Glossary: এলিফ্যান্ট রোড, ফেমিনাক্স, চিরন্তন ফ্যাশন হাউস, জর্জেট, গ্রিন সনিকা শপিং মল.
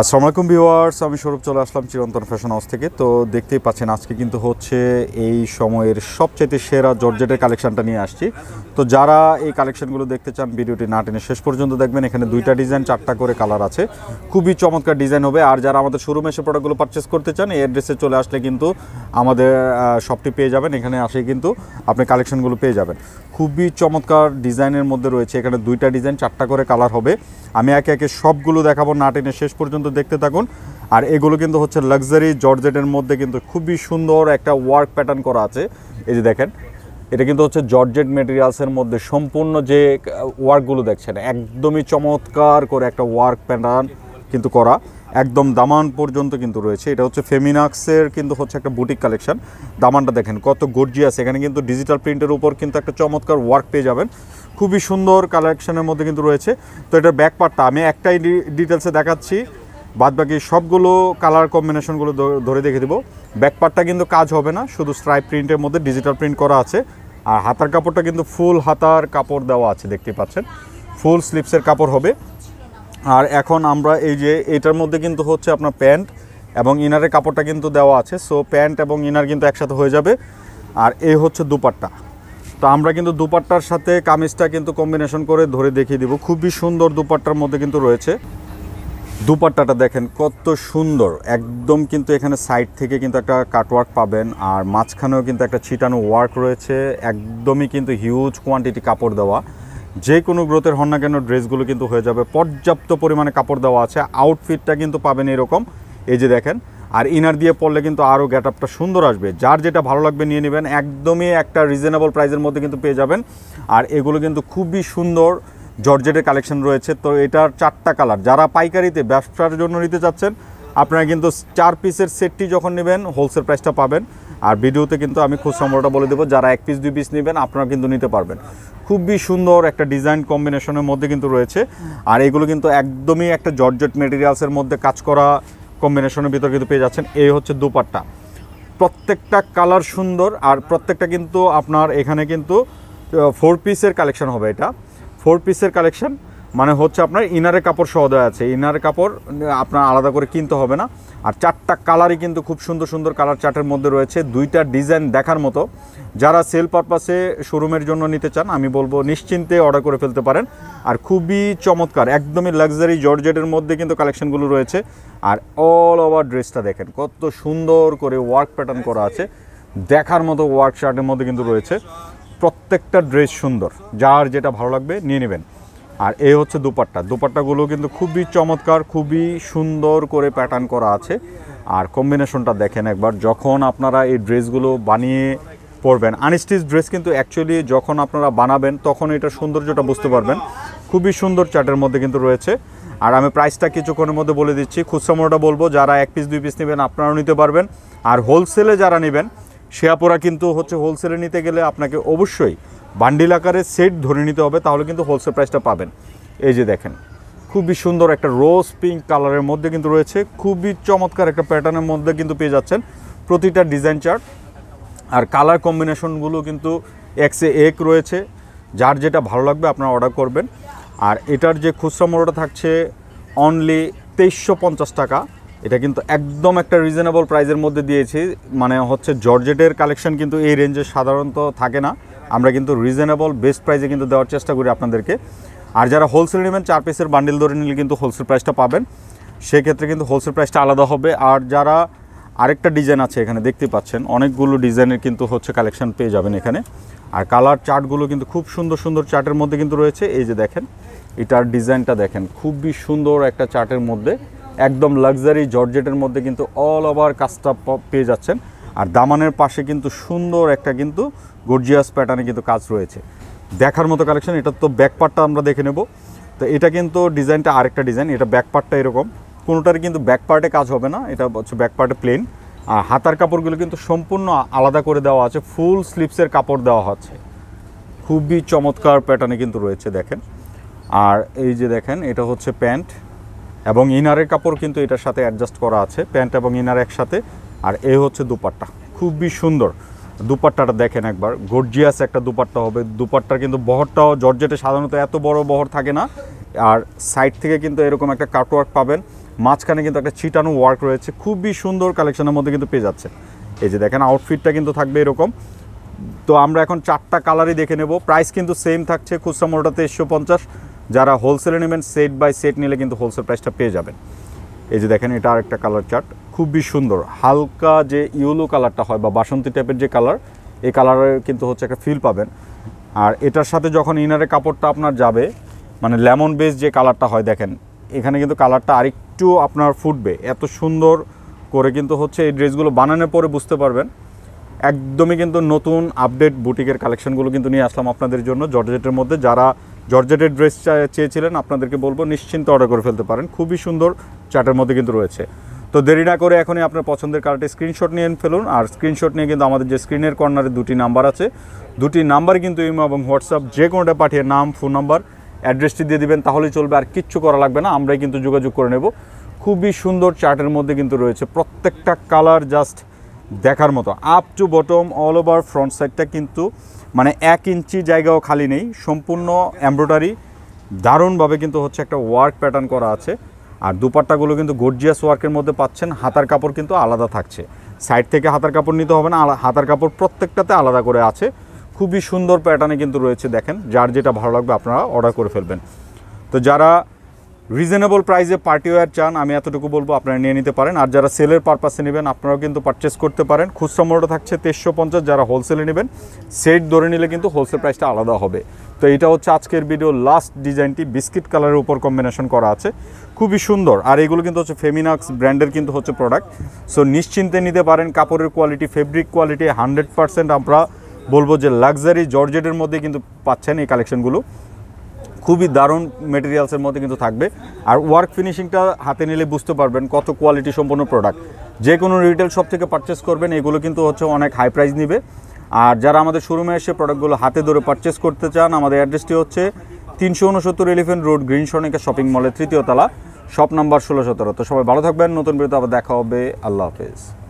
আসসালামু আলাইকুম ভিউয়ার্স, আমি সৌরভ, চলে আসলাম চিরন্তন ফ্যাশন হাউস থেকে। তো দেখতেই পাচ্ছেন আজকে কিন্তু হচ্ছে এই সময়ের সবচেয়ে সেরা জর্জেটের কালেকশানটা নিয়ে আসছি। তো যারা এই কালেকশানগুলো দেখতে চান ভিডিওটি না টেনে শেষ পর্যন্ত দেখবেন। এখানে দুইটা ডিজাইন, চারটা করে কালার আছে, খুবই চমৎকার ডিজাইন হবে। আর যারা আমাদের শোরুমে এসে প্রোডাক্টগুলো পারচেস করতে চান, এই অ্যাড্রেসে চলে আসলে কিন্তু আমাদের শপটি পেয়ে যাবেন। এখানে আসে কিন্তু আপনি কালেকশানগুলো পেয়ে যাবেন। খুবই চমৎকার ডিজাইনের মধ্যে রয়েছে, এখানে দুইটা ডিজাইন, চারটা করে কালার হবে। আমি একে একে সবগুলো দেখাবো, না টেনে শেষ পর্যন্ত দেখতে থাকুন। আর এগুলো কিন্তু হচ্ছে লাক্সারি জর্জেটের মধ্যে কিন্তু খুবই সুন্দর একটা ওয়ার্ক প্যাটার্ন করা আছে। এই যে দেখেন, এটা কিন্তু হচ্ছে জর্জেট মেটেরিয়ালসের মধ্যে সম্পূর্ণ যে ওয়ার্কগুলো দেখছেন, একদমই চমৎকার করে একটা ওয়ার্ক প্যাটার্ন কিন্তু করা, একদম দামান পর্যন্ত কিন্তু রয়েছে। এটা হচ্ছে ফেমিনাক্সের কিন্তু হচ্ছে একটা বুটিক কালেকশান। দামানটা দেখেন কত গর্জিয়াস, এখানে কিন্তু ডিজিটাল প্রিন্টের উপর কিন্তু একটা চমৎকার ওয়ার্ক পেয়ে যাবেন। খুবই সুন্দর কালেকশানের মধ্যে কিন্তু রয়েছে। তো এটার ব্যাক পার্টটা আমি একটাই ডিটেলসে দেখাচ্ছি, বাদবাকি সবগুলো কালার কম্বিনেশনগুলো ধরে দেখে দেবো। ব্যাকপার্টটা কিন্তু কাজ হবে না, শুধু স্ট্রাইপ প্রিন্টের মধ্যে ডিজিটাল প্রিন্ট করা আছে। আর হাতার কাপড়টা কিন্তু ফুল হাতার কাপড় দেওয়া আছে, দেখতে পাচ্ছেন ফুল স্লিপসের কাপড় হবে। আর এখন আমরা এই যে এটার মধ্যে কিন্তু হচ্ছে আপনার প্যান্ট এবং ইনারের কাপড়টা কিন্তু দেওয়া আছে। সো প্যান্ট এবং ইনার কিন্তু একসাথে হয়ে যাবে। আর এই হচ্ছে দুপাট্টা। তো আমরা কিন্তু দুপাট্টার সাথে কামিজটা কিন্তু কম্বিনেশন করে ধরে দেখিয়ে দেবো। খুবই সুন্দর দুপাট্টার মধ্যে কিন্তু রয়েছে। দুপাট্টাটা দেখেন কত সুন্দর, একদম কিন্তু এখানে সাইড থেকে কিন্তু একটা কাটওয়ার্ক পাবেন, আর মাঝখানেও কিন্তু একটা ছিটানো ওয়ার্ক রয়েছে। একদমই কিন্তু হিউজ কোয়ান্টিটি কাপড় দেওয়া, যে কোনো গ্রোথের হন না কেন ড্রেসগুলো কিন্তু হয়ে যাবে। পর্যাপ্ত পরিমাণে কাপড় দেওয়া আছে, আউটফিটটা কিন্তু পাবেন এরকম, এই যে দেখেন। আর ইনার দিয়ে পরলে কিন্তু আরও গেট আপটা সুন্দর আসবে। যার যেটা ভালো লাগবে নিয়ে নেবেন, একদমই একটা রিজনেবল প্রাইসের মধ্যে কিন্তু পেয়ে যাবেন। আর এগুলো কিন্তু খুবই সুন্দর জর্জেটের কালেকশন রয়েছে। তো এটার চারটা কালার, যারা পাইকারিতে ব্যবসার জন্য নিতে চাচ্ছেন আপনারা কিন্তু 4 পিসের সেটটি যখন নেবেন হোলসেল প্রাইসটা পাবেন। আর ভিডিওতে কিন্তু আমি খুব সম্পর্কটা বলে দেবো, যারা 1 পিস 2 পিস নেবেন আপনারা কিন্তু নিতে পারবেন। খুবই সুন্দর একটা ডিজাইন কম্বিনেশনের মধ্যে কিন্তু রয়েছে। আর এগুলো কিন্তু একদমই একটা জর্জেট মেটেরিয়ালসের মধ্যে কাজ করা কম্বিনেশনের ভিতর কিন্তু পেয়ে যাচ্ছেন। এই হচ্ছে দুপাট্টা, প্রত্যেকটা কালার সুন্দর। আর প্রত্যেকটা কিন্তু আপনার এখানে কিন্তু 4 পিসের কালেকশন হবে। এটা 4 পিসের কালেকশান, মানে হচ্ছে আপনার ইনারের কাপড় সহ দেওয়া আছে। ইনারের কাপড় আপনার আলাদা করে কিনতে হবে না। আর চারটা কালারই কিন্তু খুব সুন্দর সুন্দর কালার চার্টের মধ্যে রয়েছে, দুইটা ডিজাইন দেখার মতো। যারা সেল পারপাসে শোরুমের জন্য নিতে চান, আমি বলবো নিশ্চিন্তে অর্ডার করে ফেলতে পারেন। আর খুবই চমৎকার একদমই লাক্সারি জর্জেটের মধ্যে কিন্তু কালেকশানগুলো রয়েছে। আর অল ওভার ড্রেসটা দেখেন কত সুন্দর করে ওয়ার্ক প্যাটার্ন করা আছে, দেখার মতো ওয়ার্ক চার্টের মধ্যে কিন্তু রয়েছে। প্রত্যেকটা ড্রেস সুন্দর, যার যেটা ভালো লাগবে নিয়ে নেবেন। আর এই হচ্ছে দুপাট্টা। দুপাট্টাগুলো কিন্তু খুবই চমৎকার, খুবই সুন্দর করে প্যাটার্ন করা আছে। আর কম্বিনেশনটা দেখেন একবার, যখন আপনারা এই ড্রেসগুলো বানিয়ে পরবেন, আনস্টিচ ড্রেস কিন্তু অ্যাকচুয়ালি যখন আপনারা বানাবেন তখন এটা সৌন্দর্যটা বুঝতে পারবেন। খুবই সুন্দর চার্টের মধ্যে কিন্তু রয়েছে। আর আমি প্রাইসটা কিছুক্ষণের মধ্যে বলে দিচ্ছি, খুচরা বলবো। যারা 1 পিস 2 পিস নেবেন আপনারাও নিতে পারবেন। আর হোলসেলে যারা নেবেন শেয়াপোরা কিন্তু হচ্ছে, হোলসেলে নিতে গেলে আপনাকে অবশ্যই বান্ডিল আকারে সেট ধরে নিতে হবে, তাহলে কিন্তু হোলসেল প্রাইসটা পাবেন। এই যে দেখেন খুবই সুন্দর একটা রোজ পিঙ্ক কালারের মধ্যে কিন্তু রয়েছে, খুবই চমৎকার একটা প্যাটার্নের মধ্যে কিন্তু পেয়ে যাচ্ছেন প্রতিটা ডিজাইন চার্ট। আর কালার কম্বিনেশনগুলো কিন্তু 1x1 রয়েছে, যার যেটা ভালো লাগবে আপনারা অর্ডার করবেন। আর এটার যে খুচরা মূল্যটা থাকছে অনলি 2350 টাকা, এটা কিন্তু একদম একটা রিজনেবল প্রাইসের মধ্যে দিয়েছি। মানে হচ্ছে জর্জেটের কালেকশন কিন্তু এই রেঞ্জে সাধারণত থাকে না, আমরা কিন্তু রিজনেবল বেস্ট প্রাইসে কিন্তু দেওয়ার চেষ্টা করি আপনাদেরকে। আর যারা হোলসেল নেবেন 4 পিসের বান্ডিল ধরে নিলে কিন্তু হোলসেল প্রাইসটা পাবেন, সেক্ষেত্রে কিন্তু হোলসেল প্রাইসটা আলাদা হবে। আর যারা আরেকটা ডিজাইন আছে এখানে দেখতে পাচ্ছেন, অনেকগুলো ডিজাইনের কিন্তু হচ্ছে কালেকশন পেয়ে যাবেন এখানে। আর কালার চার্টগুলো কিন্তু খুব সুন্দর সুন্দর চার্টের মধ্যে কিন্তু রয়েছে। এই যে দেখেন এটার ডিজাইনটা দেখেন, খুবই সুন্দর একটা চার্টের মধ্যে, একদম লাক্সারি জর্জেটের মধ্যে কিন্তু অল ওভার কাজটা পেয়ে যাচ্ছেন। আর দামানের পাশে কিন্তু সুন্দর একটা কিন্তু গর্জিয়াস প্যাটার্নে কিন্তু কাজ রয়েছে, দেখার মতো কালেকশন। এটা তো ব্যাকপার্টটা আমরা দেখে নেব। তো এটা কিন্তু ডিজাইনটা আরেকটা ডিজাইন, এটা ব্যাকপার্টটা এরকম, কোনোটার কিন্তু ব্যাকপার্টে কাজ হবে না, এটা হচ্ছে ব্যাকপার্টে প্লেন। আর হাতার কাপড়গুলো কিন্তু সম্পূর্ণ আলাদা করে দেওয়া আছে, ফুল স্লিপসের কাপড় দেওয়া হচ্ছে। খুবই চমৎকার প্যাটার্নে কিন্তু রয়েছে দেখেন। আর এই যে দেখেন এটা হচ্ছে প্যান্ট এবং ইনারের কাপড় কিন্তু এটার সাথে অ্যাডজাস্ট করা আছে, প্যান্ট এবং ইনার একসাথে। আর এ হচ্ছে দুপাট্টা, খুবই সুন্দর দুপাট্টাটা দেখেন একবার, গর্জিয়াস একটা দুপাট্টা হবে। দুপাট্টার কিন্তু বহরটাও জর্জেটে সাধারণত এত বড় বহর থাকে না, আর সাইড থেকে কিন্তু এরকম একটা কাটওয়ার্ক পাবেন। মাঝখানে কিন্তু একটা ছিটানো ওয়ার্ক রয়েছে, খুবই সুন্দর কালেকশনের মধ্যে কিন্তু পেয়ে যাচ্ছে। এই যে দেখেন আউটফিটটা কিন্তু থাকবে এরকম। তো আমরা এখন চারটা কালারই দেখে নেব, প্রাইস কিন্তু সেম থাকছে, খুচরা মূল্যটা 1350, যারা হোলসেলে নেবেন সেট বাই সেট নিলে কিন্তু হোলসেল প্রাইসটা পেয়ে যাবেন। এই যে দেখেন এটা আরেকটা কালার চার্ট, খুবই সুন্দর হালকা যে ইউলো কালারটা হয় বা বাসন্তী টাইপের যে কালার, এই কালারের কিন্তু হচ্ছে একটা ফিল পাবেন। আর এটার সাথে যখন ইনারের কাপড়টা আপনার যাবে, মানে লেমন বেস যে কালারটা হয় দেখেন, এখানে কিন্তু কালারটা আরেকটু আপনার ফুটবে। এত সুন্দর করে কিন্তু হচ্ছে এই ড্রেসগুলো বানানোর পরে বুঝতে পারবেন। একদমই কিন্তু নতুন আপডেট বুটিকের কালেকশনগুলো কিন্তু নিয়ে আসলাম আপনাদের জন্য জর্জেটের মধ্যে। যারা জর্জেটের ড্রেস চেয়েছিলেন আপনাদেরকে বলবো নিশ্চিন্তে অর্ডার করে ফেলতে পারেন, খুবই সুন্দর চার্টের মধ্যে কিন্তু রয়েছে। তো দেরি না করে এখনই আপনার পছন্দের কালারটি স্ক্রিনশট নিয়ে ফেলুন। আর স্ক্রিনশট নিয়ে কিন্তু আমাদের যে স্ক্রিনের কর্নারে দুটি নাম্বার আছে, দুটি নাম্বার কিন্তু ইমো এবং হোয়াটসঅ্যাপ যে কোনোটা পাঠিয়ে নাম, ফোন নাম্বার, অ্যাড্রেসটি দিয়ে দিবেন, তাহলেই চলবে। আর কিচ্ছু করা লাগবে না, আমরাই কিন্তু যোগাযোগ করে নেব। খুবই সুন্দর চার্টের মধ্যে কিন্তু রয়েছে প্রত্যেকটা কালার, জাস্ট দেখার মতো। Up to bottom all over front সাইডটা কিন্তু মানে 1 ইঞ্চি জায়গাও খালি নেই, সম্পূর্ণ এমব্রয়ডারি, দারুণভাবে কিন্তু হচ্ছে একটা ওয়ার্ক প্যাটার্ন করা আছে। আর দুপাট্টাগুলো কিন্তু গর্জিয়াস ওয়ার্কের মধ্যে পাচ্ছেন। হাতার কাপড় কিন্তু আলাদা থাকছে, সাইড থেকে হাতার কাপড় নিতে হবে না, হাতার কাপড় প্রত্যেকটাতে আলাদা করে আছে। খুবই সুন্দর প্যাটার্নে কিন্তু রয়েছে, দেখেন যার যেটা ভালো লাগবে আপনারা অর্ডার করে ফেলবেন। তো যারা রিজনেবল প্রাইসে পার্টিওয়ার চান আমি এতটুকু বলবো আপনারা নিয়ে নিতে পারেন। আর যারা সেলের পারপাসে নেবেন আপনারাও কিন্তু পারচেস করতে পারেন, খুচরা মূল্যটা থাকছে 1350, যারা হোলসেলে নেবেন সেট ধরে নিলে কিন্তু হোলসেল প্রাইসটা আলাদা হবে। তো এটা হচ্ছে আজকের ভিডিও লাস্ট ডিজাইনটি, বিস্কিট কালারের উপর কম্বিনেশন করা আছে, খুবই সুন্দর। আর এগুলো কিন্তু হচ্ছে ফেমিনাক্স ব্র্যান্ডের কিন্তু হচ্ছে প্রোডাক্ট, সো নিশ্চিন্তে নিতে পারেন। কাপড়ের কোয়ালিটি, ফেব্রিক কোয়ালিটি 100% আমরা বলবো যে লাক্সারি জর্জেটের মধ্যে কিন্তু পাচ্ছেন এই কালেকশনগুলো। খুবই দারুণ মেটেরিয়ালসের মধ্যে কিন্তু থাকবে। আর ওয়ার্ক ফিনিশিংটা হাতে নিলে বুঝতে পারবেন কত কোয়ালিটি সম্পন্ন প্রোডাক্ট। যে কোনো রিটেল শপ থেকে পারচেস করবেন, এগুলো কিন্তু হচ্ছে অনেক হাই প্রাইস নেবে। আর যারা আমাদের শোরুমে এসে প্রোডাক্টগুলো হাতে ধরে পারচেস করতে চান, আমাদের অ্যাড্রেসটি হচ্ছে 369 এলিফ্যান্ট রোড, Green Sonika shopping মলের 3য় তলা, শপ নাম্বার 1617। তো সবাই ভালো থাকবেন, নতুন ভিডিওতে আবার দেখা হবে। আল্লাহ হাফেজ।